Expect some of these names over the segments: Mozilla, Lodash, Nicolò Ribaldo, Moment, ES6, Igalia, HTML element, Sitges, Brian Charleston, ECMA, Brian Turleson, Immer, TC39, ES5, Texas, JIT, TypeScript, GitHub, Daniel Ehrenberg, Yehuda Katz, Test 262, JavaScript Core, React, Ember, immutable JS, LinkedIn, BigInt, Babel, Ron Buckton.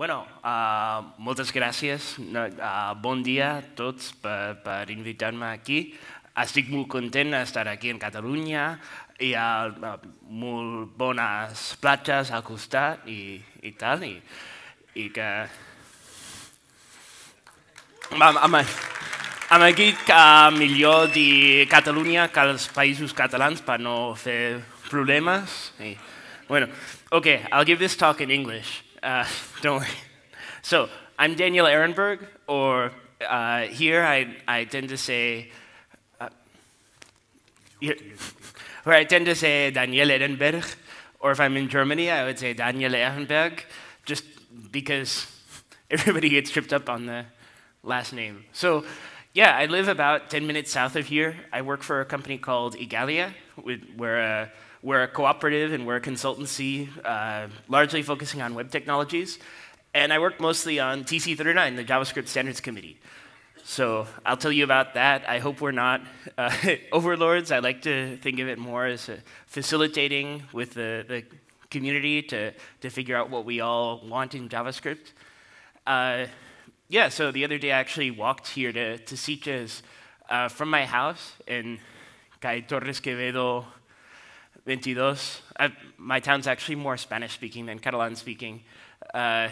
Bueno, moltes gràcies. Bon dia a tots per invitar-me aquí. Estic molt content d'estar aquí en Catalunya. Hi ha molt bones platges al costat i tal. I que... Amb aquest millor de Catalunya que els països catalans per no fer problemes. Bueno, okay, I'll give this talk in English. Don't worry. So, I'm Daniel Ehrenberg, or here I tend to say... where I tend to say Daniel Ehrenberg, or if I'm in Germany, I would say Daniel Ehrenberg, just because everybody gets tripped up on the last name. So, yeah, I live about 10 minutes south of here. I work for a company called Igalia, we're a cooperative and we're a consultancy, largely focusing on web technologies. And I work mostly on TC39, the JavaScript Standards Committee. So I'll tell you about that. I hope we're not overlords. I like to think of it more as facilitating with the community to figure out what we all want in JavaScript. Yeah, so the other day I actually walked here to Sitges from my house in Calle Torres Quevedo 22. My town's actually more Spanish-speaking than Catalan-speaking. And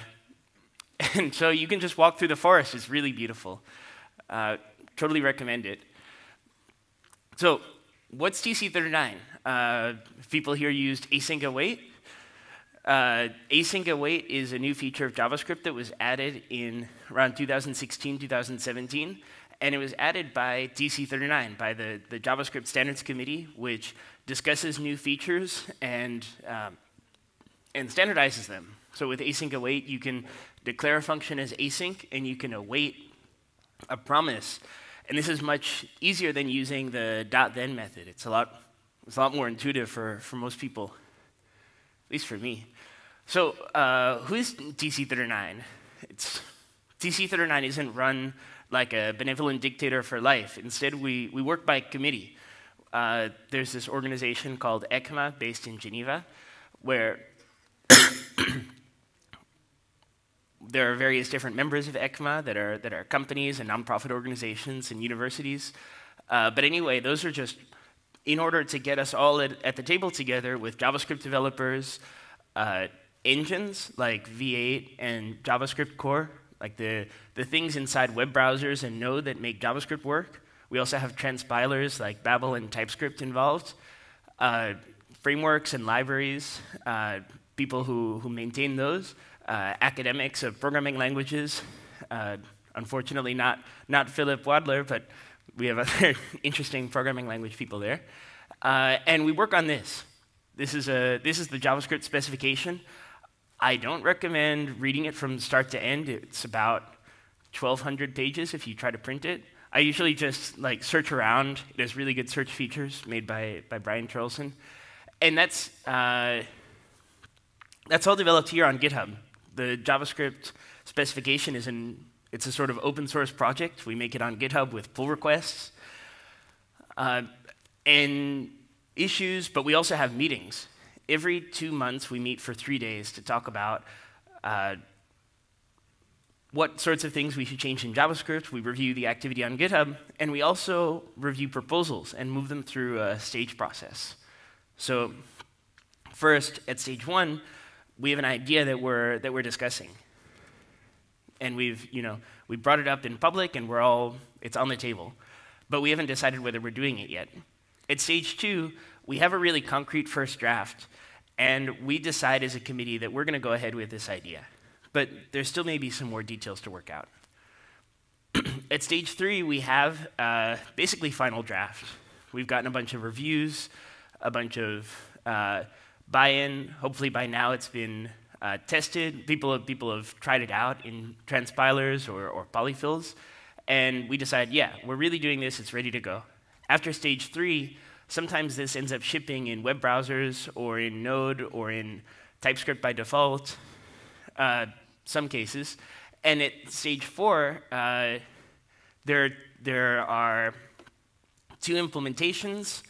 so you can just walk through the forest. It's really beautiful. Totally recommend it. So what's TC39? People here used async await. Async await is a new feature of JavaScript that was added in around 2016, 2017. And it was added by TC39, by the JavaScript Standards Committee, which discusses new features and standardizes them. So with async await, you can declare a function as async, and you can await a promise. And this is much easier than using the .then method. It's a lot more intuitive for most people, at least for me. So who is TC39? TC39 isn't run like a benevolent dictator for life. Instead, we work by committee. There's this organization called ECMA, based in Geneva, where there are various different members of ECMA that are companies and nonprofit organizations and universities. But anyway, those are just in order to get us all at the table together with JavaScript developers, engines like V8 and JavaScript Core, like the things inside web browsers and Node that make JavaScript work. We also have transpilers like Babel and TypeScript involved, frameworks and libraries, people who maintain those, academics of programming languages. Unfortunately, not Philip Wadler, but we have other interesting programming language people there. And we work on this. This is the JavaScript specification. I don't recommend reading it from start to end. It's about 1,200 pages if you try to print it. I usually just like search around. There's really good search features made by Brian Charleston. And that's all developed here on GitHub. The JavaScript specification is it's a sort of open source project. We make it on GitHub with pull requests and issues, but we also have meetings. Every 2 months, we meet for 3 days to talk about what sorts of things we should change in JavaScript. We review the activity on GitHub, and we also review proposals and move them through a stage process. So first, at stage one, we have an idea that we're discussing, and we brought it up in public, and it's on the table, but we haven't decided whether we're doing it yet. At stage two, we have a really concrete first draft, and we decide as a committee that we're going to go ahead with this idea. But there still may be some more details to work out. At stage three, we have basically final draft. We've gotten a bunch of reviews, a bunch of buy-in. Hopefully by now it's been tested. People have tried it out in transpilers or polyfills. And we decide, yeah, we're really doing this. It's ready to go. After stage three, sometimes this ends up shipping in web browsers or in Node or in TypeScript by default, some cases. And at stage four, there are 2 implementations,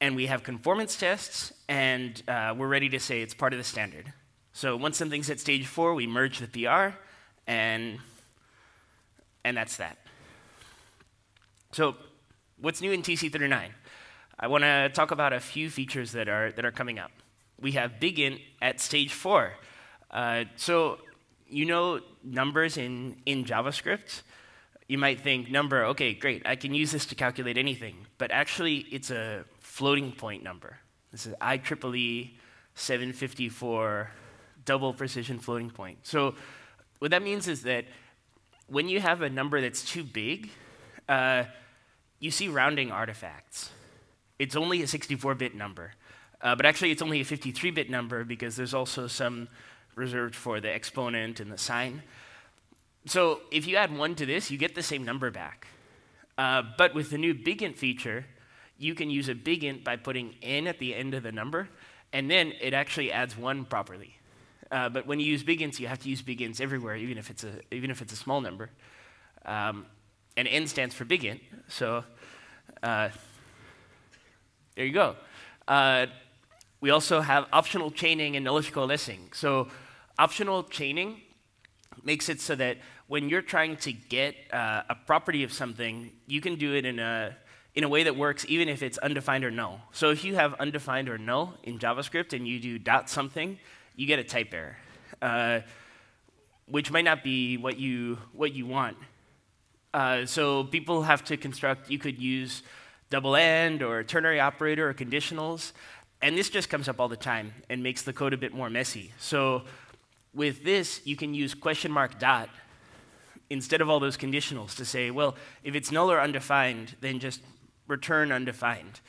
and we have conformance tests, and we're ready to say it's part of the standard. So once something's at stage 4, we merge the PR, and that's that. So what's new in TC39? I want to talk about a few features that are coming up. We have BigInt at stage 4. So you know numbers in JavaScript. You might think, number, OK, great. I can use this to calculate anything. But actually, it's a floating point number. This is IEEE 754 double precision floating point. So what that means is that when you have a number that's too big, you see rounding artifacts. It's only a 64-bit number. But actually, it's only a 53-bit number because there's also some reserved for the exponent and the sign. So if you add 1 to this, you get the same number back. But with the new BigInt feature, you can use a BigInt by putting n at the end of the number, and then it actually adds 1 properly. But when you use BigInts, you have to use BigInts everywhere, even if it's a small number. And n stands for BigInt, so there you go. We also have optional chaining and nullish coalescing. So optional chaining makes it so that when you're trying to get a property of something, you can do it in a way that works even if it's undefined or null. So if you have undefined or null in JavaScript and you do dot something, you get a type error, which might not be what you want. So people have to construct. You could use double end or ternary operator or conditionals, and this just comes up all the time and makes the code a bit more messy. So with this, you can use question mark dot instead of all those conditionals to say, well, if it's null or undefined, then just return undefined.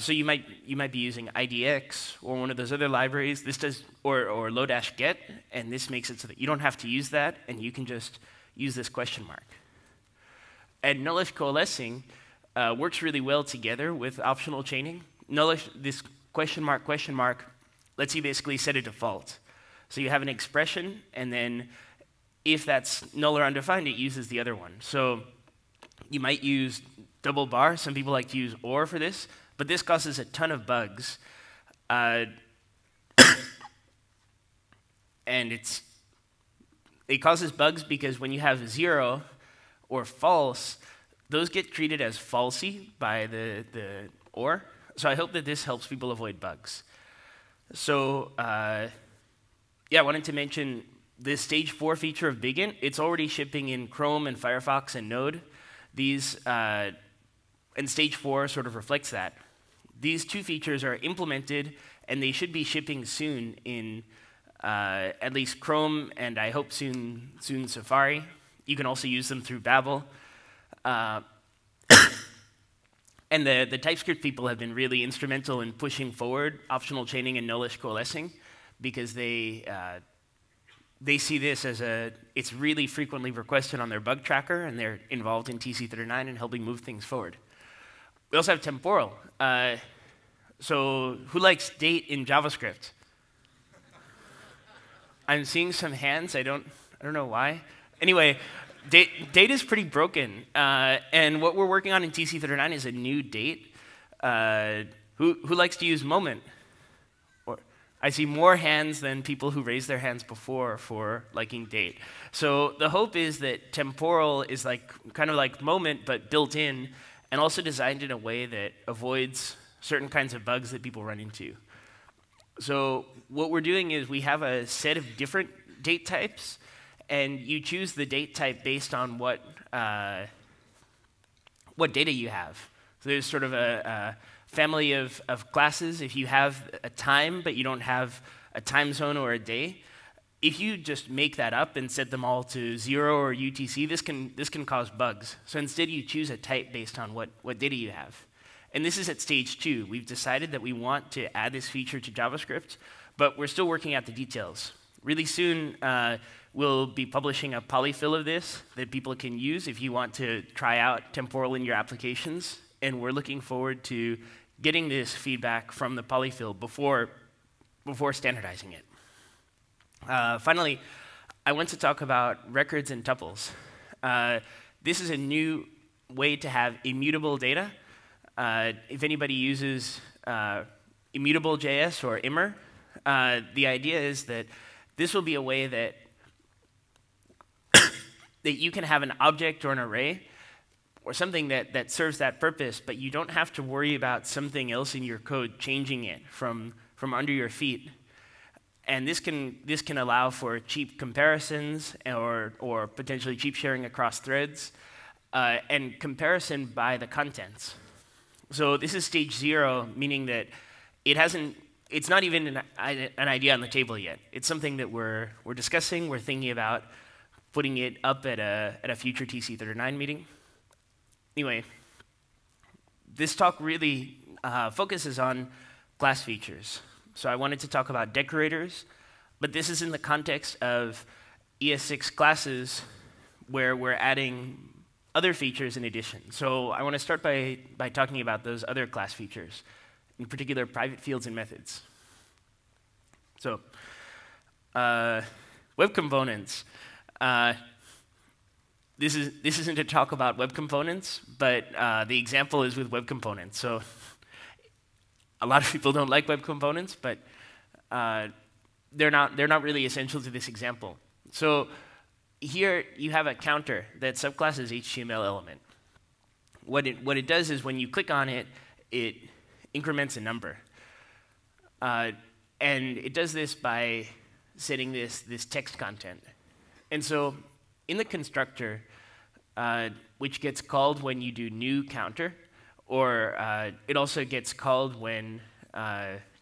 So you might be using IDX or one of those other libraries. This does or Lodash get, and this makes it so that you don't have to use that, and you can just use this question mark. And nullish coalescing works really well together with optional chaining. Nullish, this question mark, lets you basically set a default. So you have an expression, and then if that's null or undefined, it uses the other one. So you might use double bar. Some people like to use or for this. But this causes a ton of bugs, and it causes bugs because when you have 0 or false, those get treated as falsy by the or. So I hope that this helps people avoid bugs. So yeah, I wanted to mention this stage 4 feature of BigInt. It's already shipping in Chrome and Firefox and Node. And stage 4 sort of reflects that. These two features are implemented, and they should be shipping soon in at least Chrome, and I hope soon Safari. You can also use them through Babel. And the TypeScript people have been really instrumental in pushing forward optional chaining and nullish coalescing, because they see this as it's really frequently requested on their bug tracker, and they're involved in TC39 and helping move things forward. We also have temporal. So who likes date in JavaScript? I'm seeing some hands. I don't know why. Anyway, date is pretty broken. And what we're working on in TC39 is a new date. Who likes to use moment? Or I see more hands than people who raised their hands before for liking date. So the hope is that temporal is kind of like moment, but built in, and also designed in a way that avoids certain kinds of bugs that people run into. So what we're doing is we have a set of different date types, and you choose the date type based on what data you have. So there's sort of a family of classes. If you have a time, but you don't have a time zone or a day, if you just make that up and set them all to 0 or UTC, this can cause bugs. So instead, you choose a type based on what data you have. And this is at stage 2. We've decided that we want to add this feature to JavaScript, but we're still working out the details. Really soon, we'll be publishing a polyfill of this that people can use if you want to try out temporal in your applications. And we're looking forward to getting this feedback from the polyfill before standardizing it. Finally, I want to talk about records and tuples. This is a new way to have immutable data. If anybody uses immutable JS or Immer, The idea is that this will be a way that you can have an object or an array or something that serves that purpose, but you don't have to worry about something else in your code changing it from under your feet. And this can allow for cheap comparisons or potentially cheap sharing across threads and comparison by the contents. So this is stage 0, meaning that it hasn't. It's not even an idea on the table yet. It's something that we're discussing. We're thinking about putting it up at a future TC39 meeting. Anyway, this talk really focuses on class features. So I wanted to talk about decorators, but this is in the context of ES6 classes where we're adding other features in addition. So I want to start by talking about those other class features, in particular private fields and methods. So web components. This isn't a talk about web components, but the example is with web components. So a lot of people don't like web components, but they're not really essential to this example. So here you have a counter that subclasses HTML element. What it does is when you click on it, it increments a number, and it does this by setting this text content. And so in the constructor, which gets called when you do new counter, or it also gets called when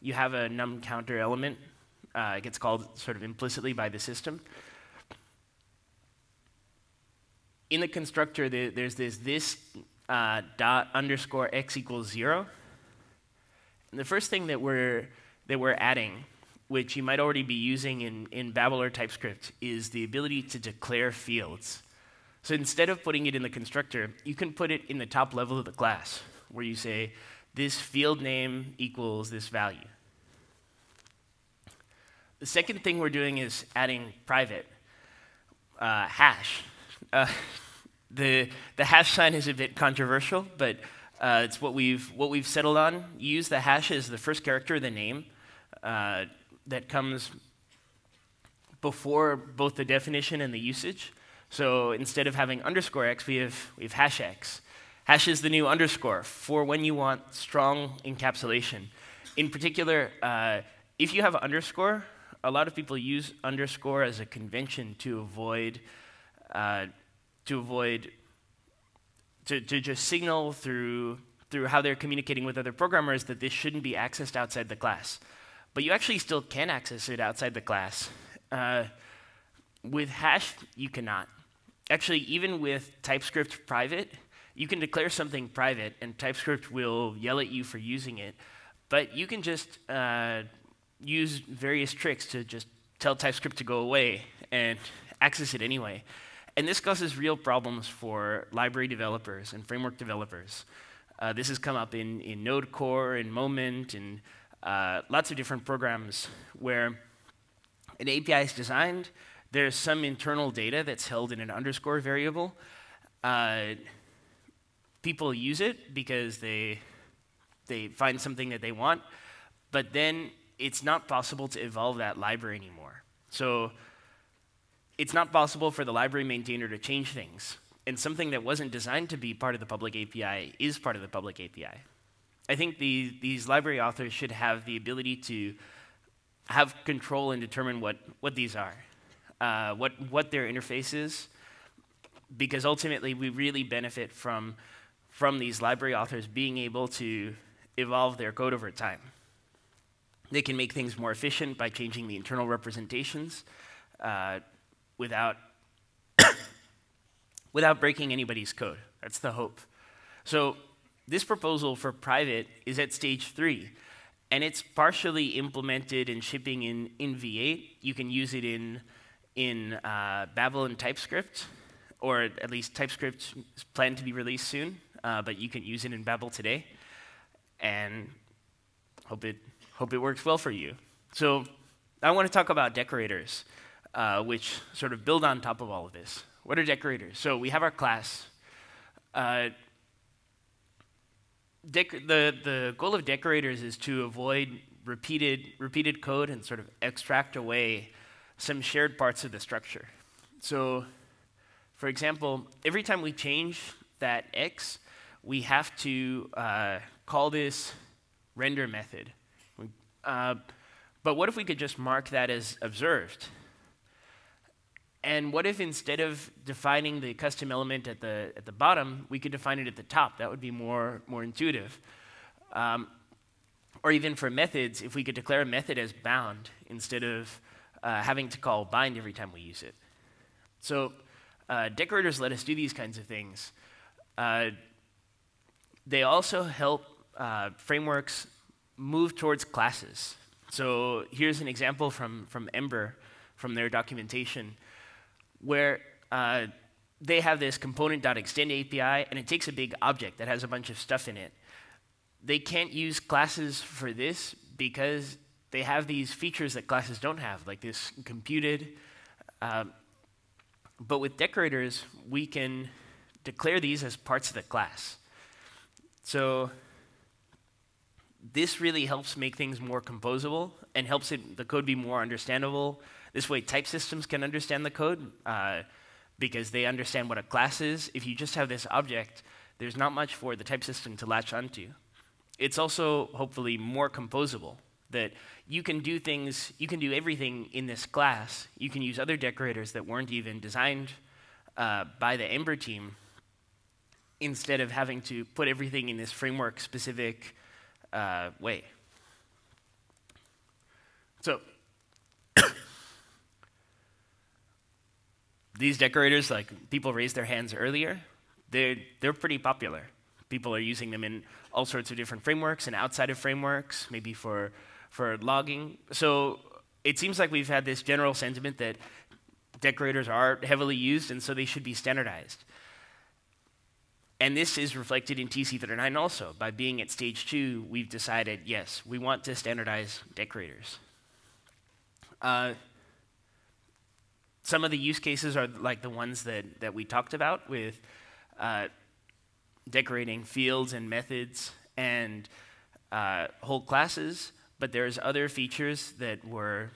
you have a num counter element. It gets called sort of implicitly by the system. In the constructor, there's this dot underscore x equals 0. And the first thing that we're adding, which you might already be using in Babel or TypeScript, is the ability to declare fields. So instead of putting it in the constructor, you can put it in the top level of the class, where you say, this field name equals this value. The second thing we're doing is adding private hash. The hash sign is a bit controversial, but it's what we've settled on. You use the hash as the first character of the name that comes before both the definition and the usage. So instead of having underscore x, we have hash x. Hash is the new underscore for when you want strong encapsulation. In particular, if you have an underscore, a lot of people use underscore as a convention to just signal through how they're communicating with other programmers that this shouldn't be accessed outside the class. But you actually still can access it outside the class. With hash, you cannot. Actually, even with TypeScript private, you can declare something private, and TypeScript will yell at you for using it. But you can just use various tricks to just tell TypeScript to go away and access it anyway. And this causes real problems for library developers and framework developers. This has come up in Node Core, in Moment, and lots of different programs where an API is designed. There's some internal data that's held in an underscore variable. People use it because they find something that they want, but then it's not possible to evolve that library anymore. So it's not possible for the library maintainer to change things. And something that wasn't designed to be part of the public API is part of the public API. I think these library authors should have the ability to have control and determine what these are, what their interface is, because ultimately we really benefit from these library authors being able to evolve their code over time. They can make things more efficient by changing the internal representations, without breaking anybody's code. That's the hope. So this proposal for private is at stage 3, and it's partially implemented and shipping in V8. You can use it in Babel and TypeScript, or at least TypeScript is planned to be released soon, but you can use it in Babel today, and hope it works well for you. So I want to talk about decorators, which sort of build on top of all of this. What are decorators? So we have our class. The goal of decorators is to avoid repeated code and sort of extract away some shared parts of the structure. So, for example, every time we change that x, we have to call this render method. But what if we could just mark that as observed? And what if instead of defining the custom element at the bottom, we could define it at the top? That would be more intuitive. Or even for methods, if we could declare a method as bound instead of having to call bind every time we use it. So decorators let us do these kinds of things. They also help frameworks move towards classes. So here's an example from Ember, from their documentation, where they have this component.extend API, and it takes a big object that has a bunch of stuff in it. They can't use classes for this because they have these features that classes don't have, like this computed. But with decorators, we can declare these as parts of the class. So this really helps make things more composable and helps the code be more understandable. This way, type systems can understand the code because they understand what a class is. If you just have this object, there's not much for the type system to latch onto. It's also, hopefully, more composable, that you can do things, you can do everything in this class. You can use other decorators that weren't even designed by the Ember team instead of having to put everything in this framework-specific way. So these decorators, like people raised their hands earlier, they're pretty popular. People are using them in all sorts of different frameworks and outside of frameworks, maybe for logging. So it seems like we've had this general sentiment that decorators are heavily used, and so they should be standardized. And this is reflected in TC39 also. By being at stage 2, we've decided, yes, we want to standardize decorators. Some of the use cases are like the ones that we talked about with decorating fields and methods and whole classes, but there's other features that were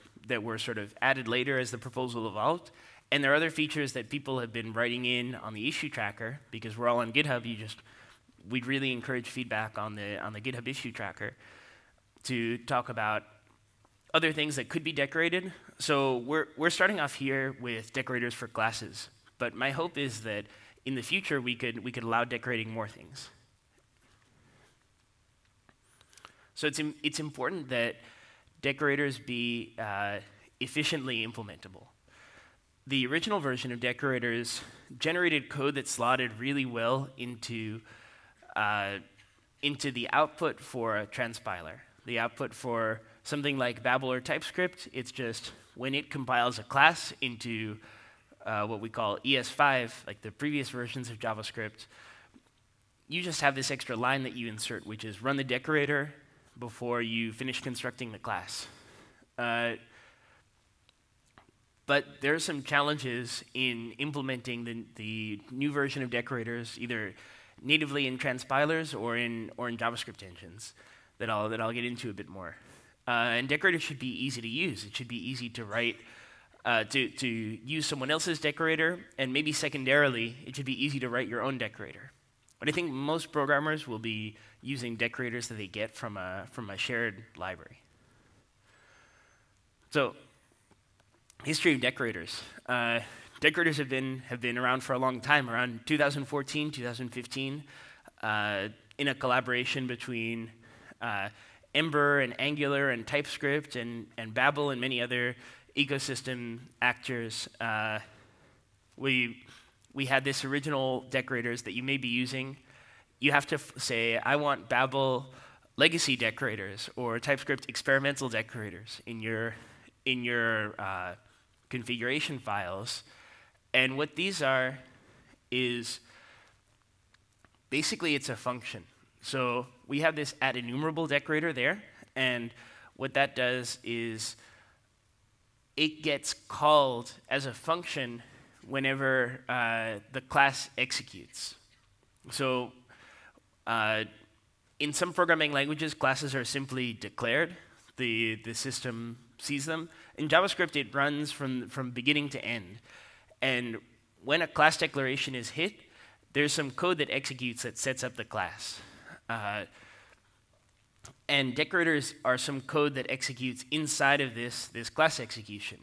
sort of added later as the proposal evolved. And there are other features that people have been writing in on the issue tracker, because we're all on GitHub. We'd really encourage feedback on the GitHub issue tracker to talk about other things that could be decorated. So we're starting off here with decorators for classes, but my hope is that in the future we could allow decorating more things. So it's important that decorators be efficiently implementable. The original version of decorators generated code that slotted really well into the output for a transpiler. The output for something like Babel or TypeScript, it's just when it compiles a class into what we call ES5, like the previous versions of JavaScript, you just have this extra line that you insert, which is run the decorator before you finish constructing the class. But there are some challenges in implementing the new version of decorators, either natively in transpilers or in JavaScript engines, that I'll get into a bit more. And decorators should be easy to use. It should be easy to write to use someone else's decorator, and maybe secondarily, it should be easy to write your own decorator. But I think most programmers will be using decorators that they get from a shared library. So, history of decorators. Decorators have been around for a long time, around 2014, 2015, in a collaboration between Ember and Angular and TypeScript and Babel and many other ecosystem actors. We had this original decorators that you may be using. You have to say, I want Babel legacy decorators or TypeScript experimental decorators in your configuration files. And what these are is basically it's a function. So we have this @enumerable decorator there, and what that does is it gets called as a function whenever the class executes. So in some programming languages, classes are simply declared. the system sees them. In JavaScript, it runs from beginning to end. And when a class declaration is hit, there's some code that executes that sets up the class. And decorators are some code that executes inside of this class execution.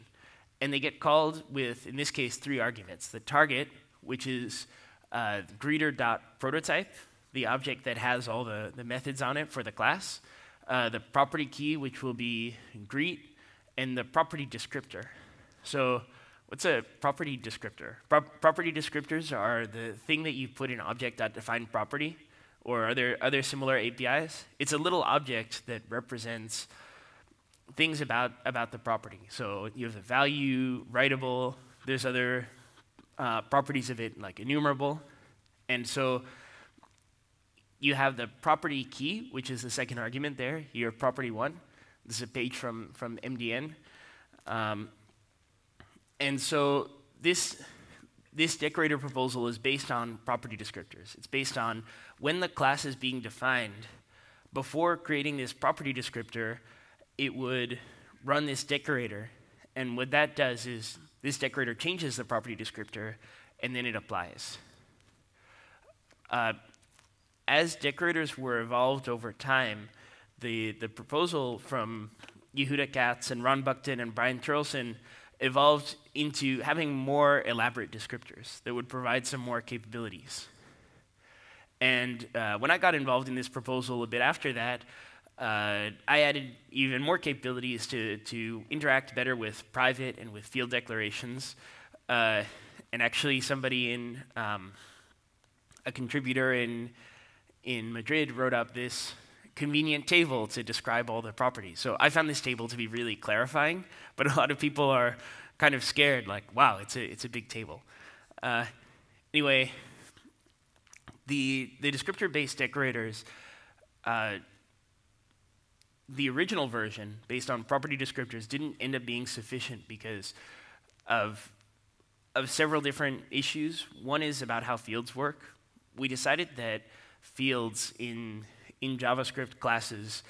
And they get called with, in this case, 3 arguments. The target, which is greeter.prototype, the object that has all the methods on it for the class. The property key, which will be greet, and the property descriptor. So what's a property descriptor? Property descriptors are the thing that you put in object.defineProperty or other similar APIs. It's a little object that represents things about the property. So you have the value, writable, there's other properties of it like enumerable. And so you have the property key, which is the second argument there, your property 1. This is a page from MDN. And so this decorator proposal is based on property descriptors. It's based on when the class is being defined, before creating this property descriptor, it would run this decorator. And what that does is this decorator changes the property descriptor, and then it applies. As decorators were evolved over time, the proposal from Yehuda Katz and Ron Buckton and Brian Turleson evolved into having more elaborate descriptors that would provide some more capabilities. And when I got involved in this proposal a bit after that, I added even more capabilities to interact better with private and with field declarations. And actually somebody in, a contributor in Madrid wrote up this convenient table to describe all the properties. So I found this table to be really clarifying, but a lot of people are kind of scared, like, wow, it's a big table. Anyway, the descriptor-based decorators, the original version, based on property descriptors, didn't end up being sufficient because of several different issues. One is about how fields work. We decided that fields in JavaScript classes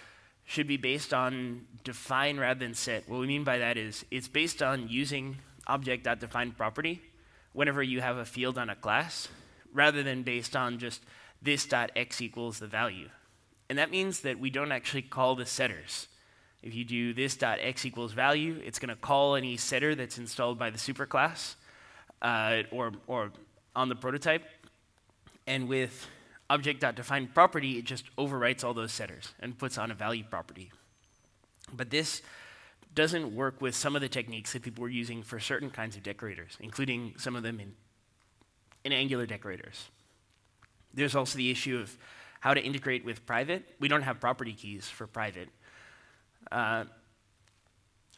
should be based on define rather than set. What we mean by that is it's based on using object.defineProperty whenever you have a field on a class, rather than based on just this.x equals the value. And that means that we don't actually call the setters. If you do this.x equals value, it's going to call any setter that's installed by the superclass or on the prototype. And with object.defineProperty, it just overwrites all those setters and puts on a value property. But this doesn't work with some of the techniques that people were using for certain kinds of decorators, including some of them in Angular decorators. There's also the issue of how to integrate with private. We don't have property keys for private.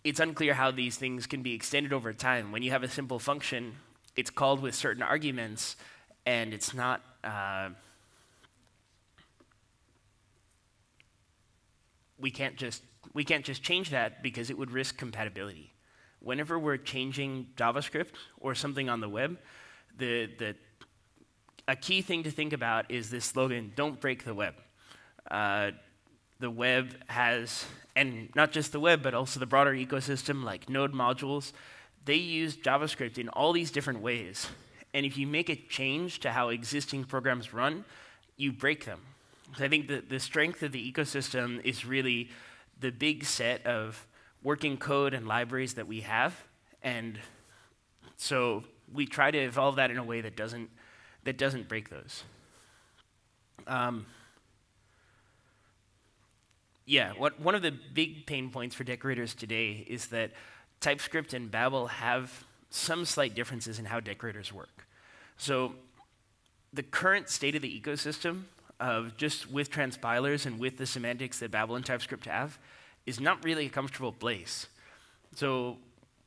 It's unclear how these things can be extended over time. When you have a simple function, it's called with certain arguments, and it's not... We can't just change that because it would risk compatibility. Whenever we're changing JavaScript or something on the web, a key thing to think about is this slogan, don't break the web. The web has, and not just the web, but also the broader ecosystem like node modules, they use JavaScript in all these different ways. And if you make a change to how existing programs run, you break them. So I think the strength of the ecosystem is really the big set of working code and libraries that we have. And so we try to evolve that in a way that doesn't break those. Yeah, one of the big pain points for decorators today is that TypeScript and Babel have some slight differences in how decorators work. So the current state of the ecosystem of just with transpilers and with the semantics that Babel and TypeScript have is not really a comfortable place. So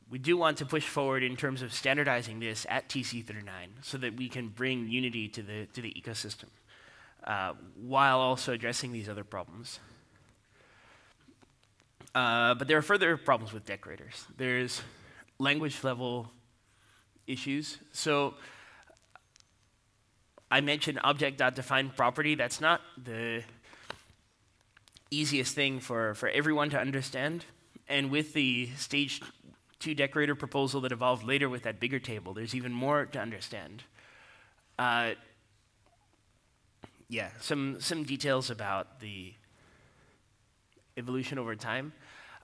we do want to push forward in terms of standardizing this at TC39 so that we can bring unity to the ecosystem while also addressing these other problems. But there are further problems with decorators. There's language level issues. So I mentioned object.defineProperty. That's not the easiest thing for everyone to understand. And with the stage 2 decorator proposal that evolved later with that bigger table, there's even more to understand. Yeah, some details about the evolution over time.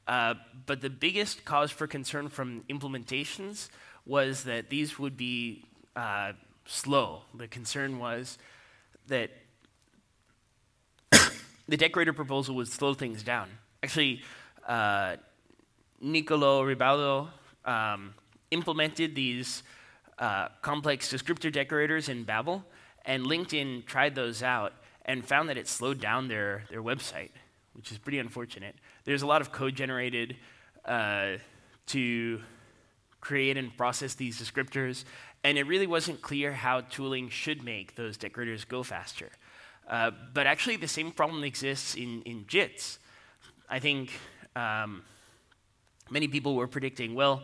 But the biggest cause for concern from implementations was that these would be slow. The concern was that the decorator proposal would slow things down. Actually, Nicolò Ribaldo implemented these complex descriptor decorators in Babel, and LinkedIn tried those out and found that it slowed down their website, which is pretty unfortunate. There's a lot of code generated to create and process these descriptors, and it really wasn't clear how tooling should make those decorators go faster. But actually, the same problem exists in JITs. I think many people were predicting, well,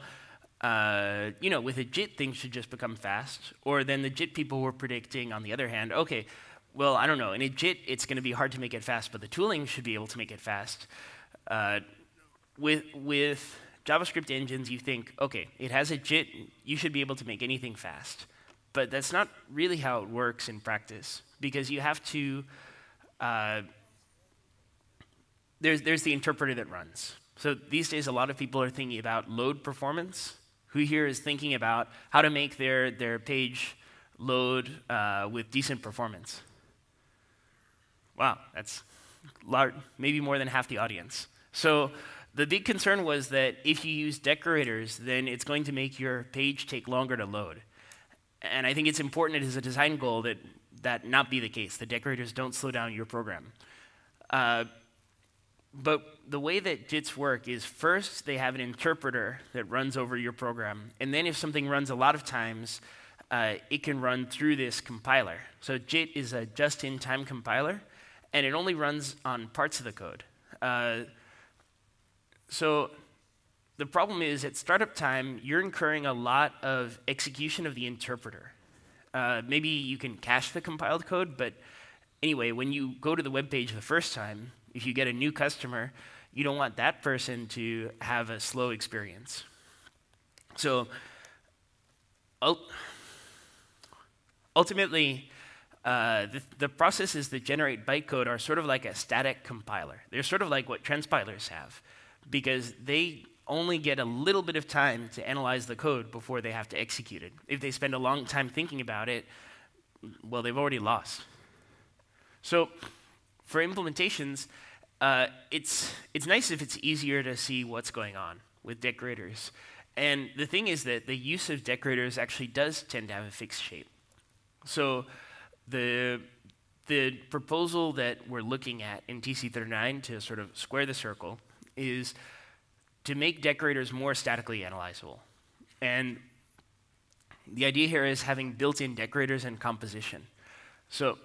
you know, with a JIT, things should just become fast. Or then the JIT people were predicting, on the other hand, okay, well, I don't know, in a JIT, it's going to be hard to make it fast, but the tooling should be able to make it fast. With JavaScript engines, you think, okay, it has a JIT, you should be able to make anything fast. But that's not really how it works in practice, because you have to, there's the interpreter that runs. So these days, a lot of people are thinking about load performance. Who here is thinking about how to make their page load with decent performance? Wow, that's large, maybe more than half the audience. So the big concern was that if you use decorators, then it's going to make your page take longer to load. And I think it's important as a design goal that that not be the case. The decorators don't slow down your program. But the way that JITs work is first they have an interpreter that runs over your program, and then if something runs a lot of times, it can run through this compiler. So JIT is a just-in-time compiler, and it only runs on parts of the code. So the problem is at startup time, you're incurring a lot of execution of the interpreter. Maybe you can cache the compiled code, but anyway, when you go to the web page the first time, if you get a new customer, you don't want that person to have a slow experience. So ultimately, the processes that generate bytecode are sort of like a static compiler. They're sort of like what transpilers have, because they only get a little bit of time to analyze the code before they have to execute it. If they spend a long time thinking about it, well, they've already lost. So for implementations, it's nice if it's easier to see what's going on with decorators. And the thing is that the use of decorators actually does tend to have a fixed shape. So the proposal that we're looking at in TC39 to sort of square the circle is to make decorators more statically analyzable. And the idea here is having built-in decorators and composition. So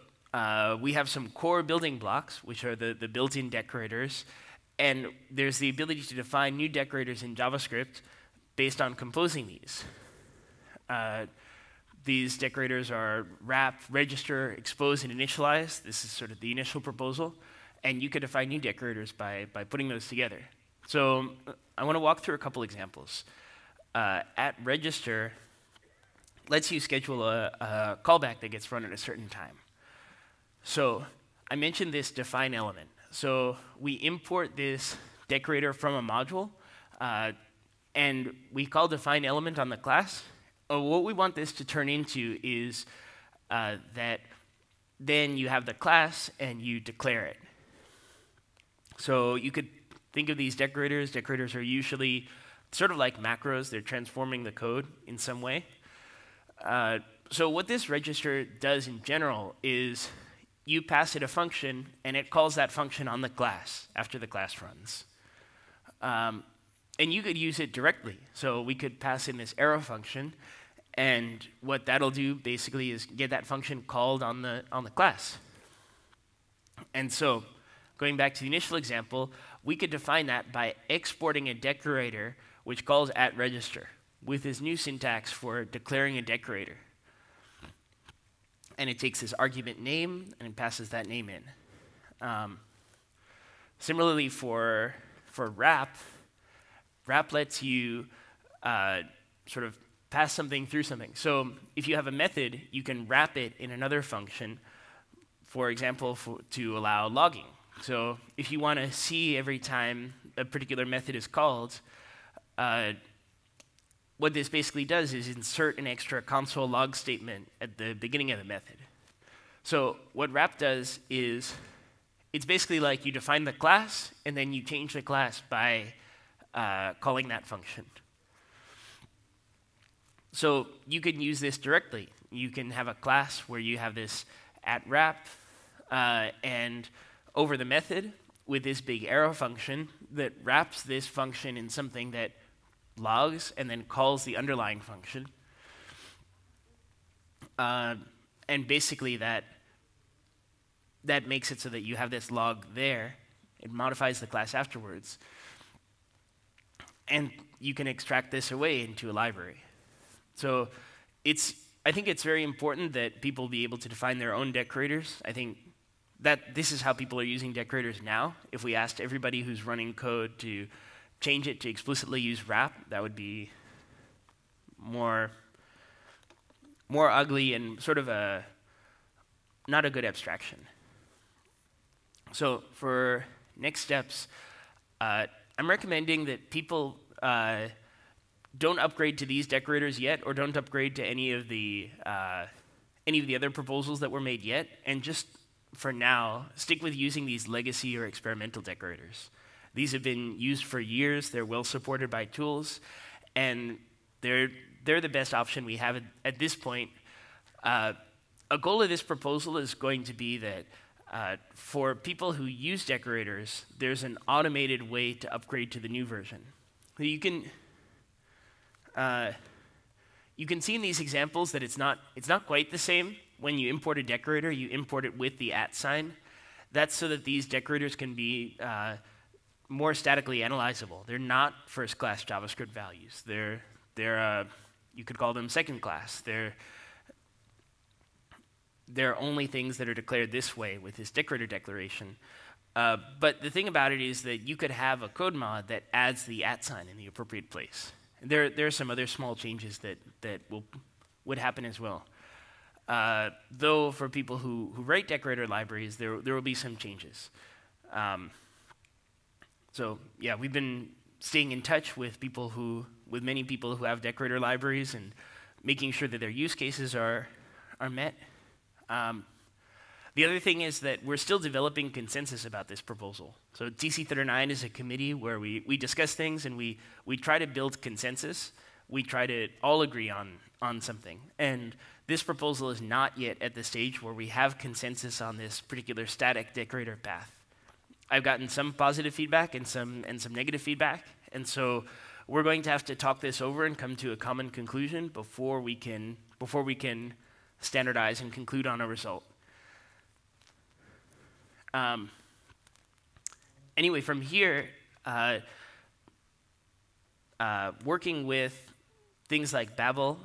we have some core building blocks, which are the built-in decorators, and there's the ability to define new decorators in JavaScript based on composing these. These decorators are wrap, register, expose, and initialize. This is sort of the initial proposal. And you could define new decorators by putting those together. So I want to walk through a couple examples. At register lets you schedule a callback that gets run at a certain time. So I mentioned this define element. So we import this decorator from a module, and we call define element on the class. What we want this to turn into is that then you have the class and you declare it. So you could think of these decorators. Decorators are usually sort of like macros. They're transforming the code in some way. So what this register does in general is you pass it a function, and it calls that function on the class after the class runs. And you could use it directly. So we could pass in this arrow function, and what that'll do basically is get that function called on the class. And so going back to the initial example, we could define that by exporting a decorator which calls at register with this new syntax for declaring a decorator. And it takes this argument name and it passes that name in. Similarly, for wrap, wrap lets you sort of pass something through something. So if you have a method, you can wrap it in another function, for example, to allow logging. So if you want to see every time a particular method is called, what this basically does is insert an extra console log statement at the beginning of the method. So what wrap does is it's basically like you define the class, and then you change the class by calling that function. So you can use this directly. You can have a class where you have this at wrap and over the method with this big arrow function that wraps this function in something that logs and then calls the underlying function. And basically that makes it so that you have this log there. It modifies the class afterwards. And you can extract this away into a library. So I think it's very important that people be able to define their own decorators. I think that this is how people are using decorators now. If we asked everybody who's running code to change it to explicitly use wrap, that would be more ugly and sort of not a good abstraction. So for next steps, I'm recommending that people don't upgrade to these decorators yet, or don't upgrade to any of the other proposals that were made yet, and just for now, stick with using these legacy or experimental decorators. These have been used for years, they're well supported by tools, and they're the best option we have at this point. A goal of this proposal is going to be that for people who use decorators, there's an automated way to upgrade to the new version. You can see in these examples that it's not quite the same. When you import a decorator, you import it with the @ sign. That's so that these decorators can be more statically analyzable. They're not first-class JavaScript values. They're you could call them second-class. They're only things that are declared this way with this decorator declaration. But the thing about it is that you could have a code mod that adds the @ sign in the appropriate place. There are some other small changes that would happen as well. Though for people who write decorator libraries, there will be some changes. So yeah, we've been staying in touch with many people who have decorator libraries and making sure that their use cases are met. The other thing is that we're still developing consensus about this proposal. So TC39 is a committee where we discuss things and we try to build consensus. We try to all agree on something. And this proposal is not yet at the stage where we have consensus on this particular static decorator path. I've gotten some positive feedback and some negative feedback. And so we're going to have to talk this over and come to a common conclusion before we can standardize and conclude on a result. Anyway, from here, working with things like Babel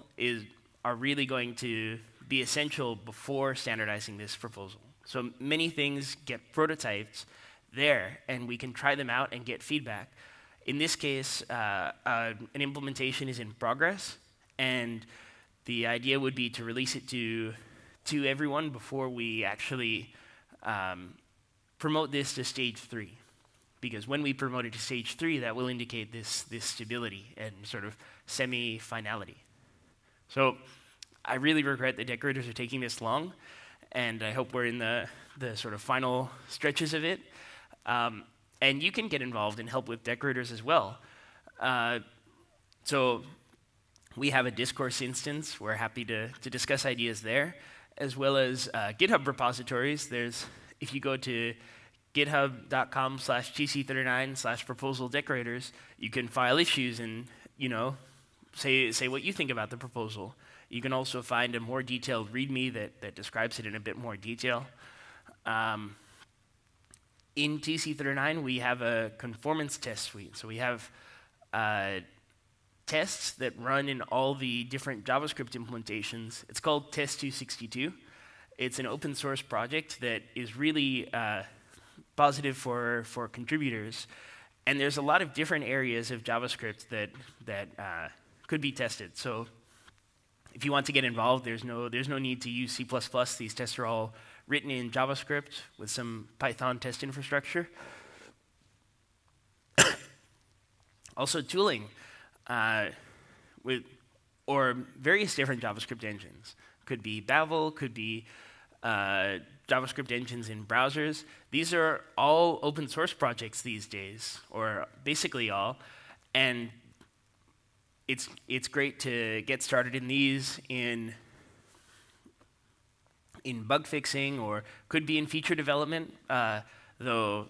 are really going to be essential before standardizing this proposal. So many things get prototyped there, and we can try them out and get feedback. In this case, an implementation is in progress, and the idea would be to release it to everyone before we actually promote this to stage 3, because when we promote it to stage 3, that will indicate this stability and sort of semi-finality. So I really regret that decorators are taking this long, and I hope we're in the sort of final stretches of it. And you can get involved and help with decorators as well. So we have a Discourse instance. We're happy to discuss ideas there, as well as GitHub repositories. If you go to github.com/tc39/proposal-decorators, you can file issues and, you know, say what you think about the proposal. You can also find a more detailed README that describes it in a bit more detail. In TC39, we have a conformance test suite. So we have tests that run in all the different JavaScript implementations. It's called Test 262. It's an open source project that is really positive for contributors. And there's a lot of different areas of JavaScript that could be tested. So if you want to get involved, there's no need to use C++. These tests are all written in JavaScript with some Python test infrastructure. Also tooling or various different JavaScript engines. Could be Babel, could be JavaScript engines in browsers. These are all open source projects these days, or basically all, and it's great to get started in these in bug fixing, or could be in feature development, though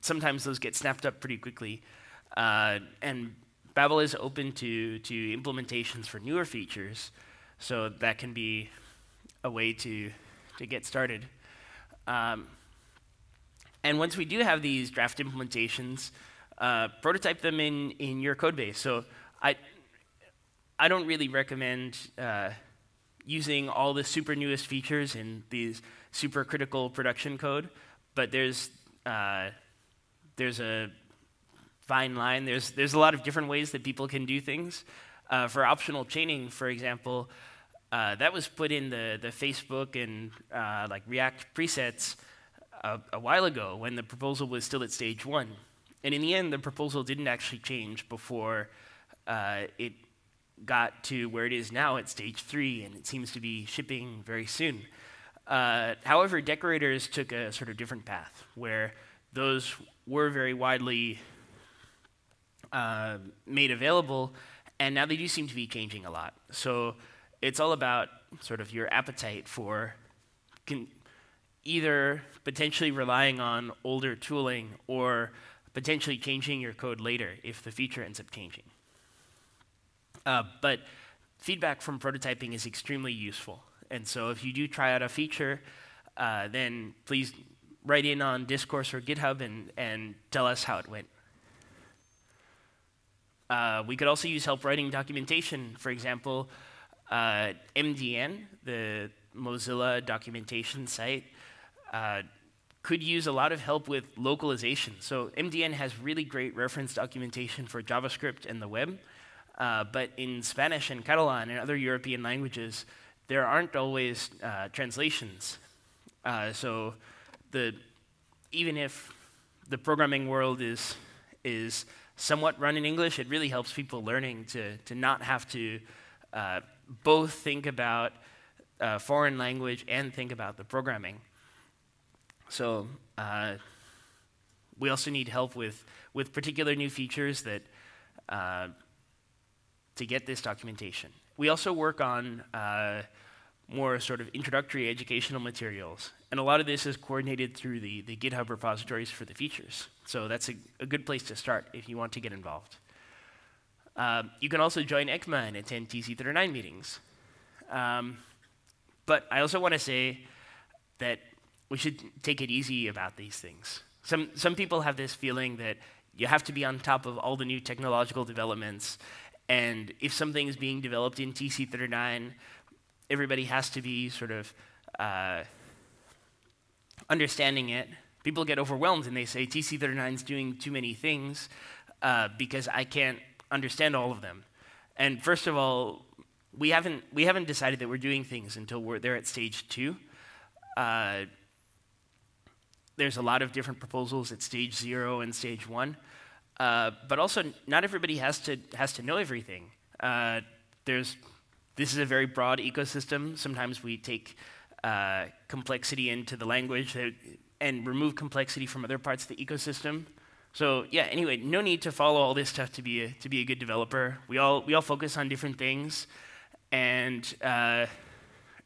sometimes those get snapped up pretty quickly. And Babel is open to implementations for newer features, so that can be a way to get started. And once we do have these draft implementations, prototype them in your code base. So I don't really recommend using all the super newest features in these super critical production code, but there's a fine line. There's a lot of different ways that people can do things. For optional chaining, for example, that was put in the Facebook and like React presets a while ago when the proposal was still at stage 1. And in the end, the proposal didn't actually change before it got to where it is now at stage 3, and it seems to be shipping very soon. However, decorators took a sort of different path, where those were very widely made available, and now they do seem to be changing a lot. So it's all about sort of your appetite for either potentially relying on older tooling or potentially changing your code later if the feature ends up changing. But feedback from prototyping is extremely useful. And so if you do try out a feature, then please write in on Discourse or GitHub and tell us how it went. We could also use help writing documentation. For example, MDN, the Mozilla documentation site, could use a lot of help with localization. So MDN has really great reference documentation for JavaScript and the web, but in Spanish and Catalan and other European languages, there aren't always translations. So even if the programming world is somewhat run in English, it really helps people learning to not have to both think about foreign language and think about the programming. So we also need help with particular new features that to get this documentation. We also work on more sort of introductory educational materials, and a lot of this is coordinated through the GitHub repositories for the features. So that's a good place to start if you want to get involved. You can also join ECMA and attend TC39 meetings. But I also want to say that we should take it easy about these things. Some people have this feeling that you have to be on top of all the new technological developments, and if something is being developed in TC39, everybody has to be sort of understanding it. People get overwhelmed and they say, TC39 is doing too many things because I can't understand all of them. And first of all, we haven't decided that we're doing things until they're at stage 2. There's a lot of different proposals at stage 0 and stage 1. But also, not everybody has to know everything. This is a very broad ecosystem. Sometimes we take complexity into the language and remove complexity from other parts of the ecosystem. So yeah, anyway, no need to follow all this stuff to be a good developer. We all focus on different things, and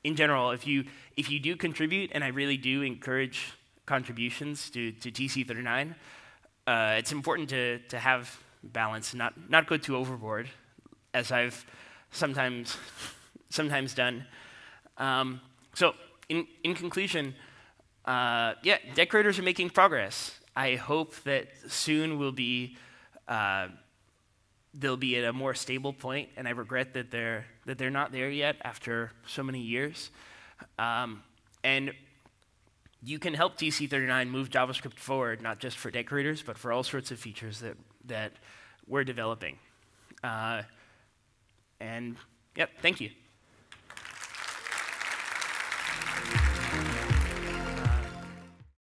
in general, if you do contribute, and I really do encourage contributions to TC39, it's important to have balance, not go too overboard, as I've sometimes done. So in conclusion, yeah, decorators are making progress. I hope that soon they'll be at a more stable point, and I regret that they're not there yet after so many years. And you can help TC39 move JavaScript forward, not just for decorators, but for all sorts of features that we're developing. And yep, thank you.